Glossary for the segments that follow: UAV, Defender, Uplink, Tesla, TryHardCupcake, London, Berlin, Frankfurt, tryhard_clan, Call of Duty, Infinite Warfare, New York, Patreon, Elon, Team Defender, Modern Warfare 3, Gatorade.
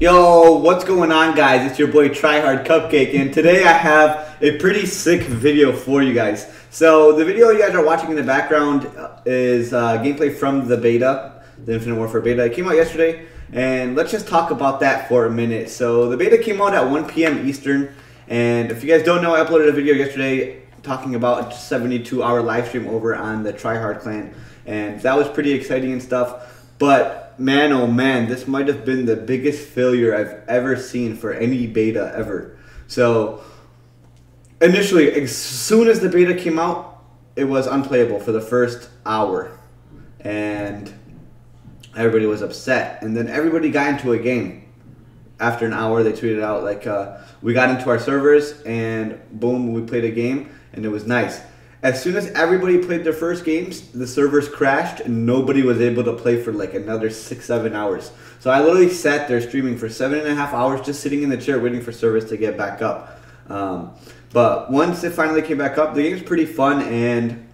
Yo, what's going on, guys? It's your boy TryHardCupcake, and today I have a pretty sick video for you guys. So the video you guys are watching in the background is gameplay from the beta, the Infinite Warfare beta. It came out yesterday, and let's just talk about that for a minute. So the beta came out at 1 p.m. Eastern, and if you guys don't know, I uploaded a video yesterday talking about a 72-hour live stream over on the TryHard clan, and that was pretty exciting and stuff. But man, oh man, this might have been the biggest failure I've ever seen for any beta ever. So initially, as soon as the beta came out, it was unplayable for the first hour. And everybody was upset. And then everybody got into a game. After an hour, they tweeted out like, we got into our servers and boom, we played a game and it was nice. As soon as everybody played their first games, the servers crashed and nobody was able to play for like another 6-7 hours. So I literally sat there streaming for 7.5 hours, just sitting in the chair waiting for servers to get back up. But once it finally came back up, the game's pretty fun, and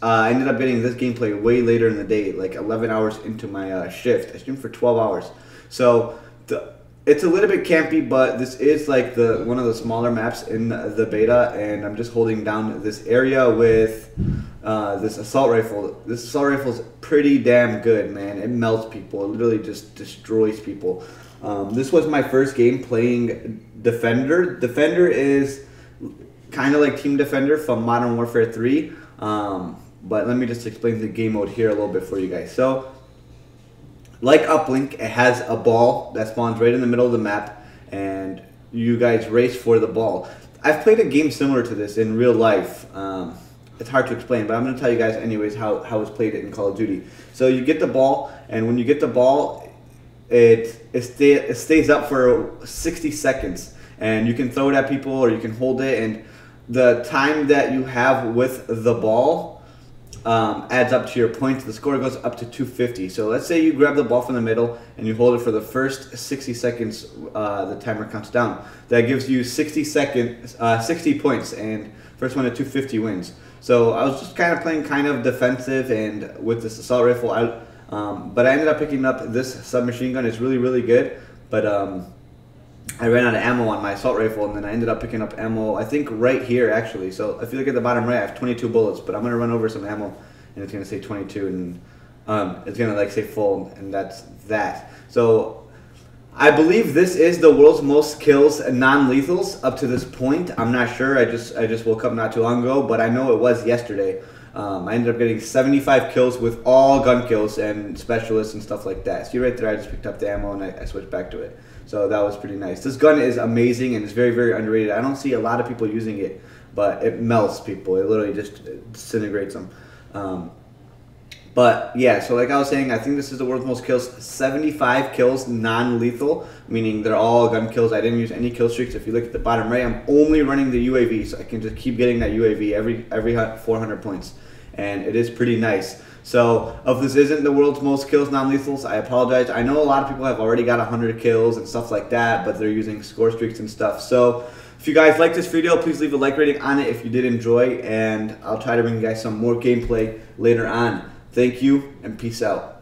I ended up getting this gameplay way later in the day, like 11 hours into my shift. I streamed for 12 hours. So it's a little bit campy, but this is like one of the smaller maps in the beta, and I'm just holding down this area with this assault rifle. This assault rifle is pretty damn good, man. It melts people. It literally just destroys people. This was my first game playing Defender. Defender is kind of like Team Defender from Modern Warfare 3, but let me just explain the game mode here a little bit for you guys. So, like Uplink, it has a ball that spawns right in the middle of the map, and you guys race for the ball. I've played a game similar to this in real life. It's hard to explain, but I'm going to tell you guys anyways how it's played in Call of Duty. So you get the ball, and when you get the ball, it stays up for 60 seconds. And you can throw it at people, or you can hold it, and the time that you have with the ball adds up to your points. The score goes up to 250. So let's say you grab the ball from the middle and you hold it for the first 60 seconds. The timer counts down. That gives you 60 points, and first one to 250 wins. So I was just kind of playing kind of defensive, and with this assault rifle, but I ended up picking up this submachine gun. It's really, really good, but I ran out of ammo on my assault rifle, and then I ended up picking up ammo, I think, right here, actually. So if you look at the bottom right, I have 22 bullets, but I'm going to run over some ammo, and it's going to say 22, and it's going to, like, say full, and that's that. So I believe this is the world's most kills non-lethals up to this point. I'm not sure. I just woke up not too long ago, but I know it was yesterday. I ended up getting 75 kills with all gun kills and specialists and stuff like that. See right there, I just picked up the ammo and I switched back to it. So that was pretty nice. This gun is amazing and it's very, very underrated. I don't see a lot of people using it, but it melts people. It literally just disintegrates them. But yeah, so like I was saying, I think this is the world's most kills. 75 kills non-lethal, meaning they're all gun kills. I didn't use any kill streaks. If you look at the bottom right, I'm only running the UAV, so I can just keep getting that UAV every 400 points. And it is pretty nice. So if this isn't the world's most kills non-lethals, I apologize. I know a lot of people have already got 100 kills and stuff like that, but they're using score streaks and stuff. So if you guys like this video, please leave a like rating on it if you did enjoy, and I'll try to bring you guys some more gameplay later on. Thank you, and peace out.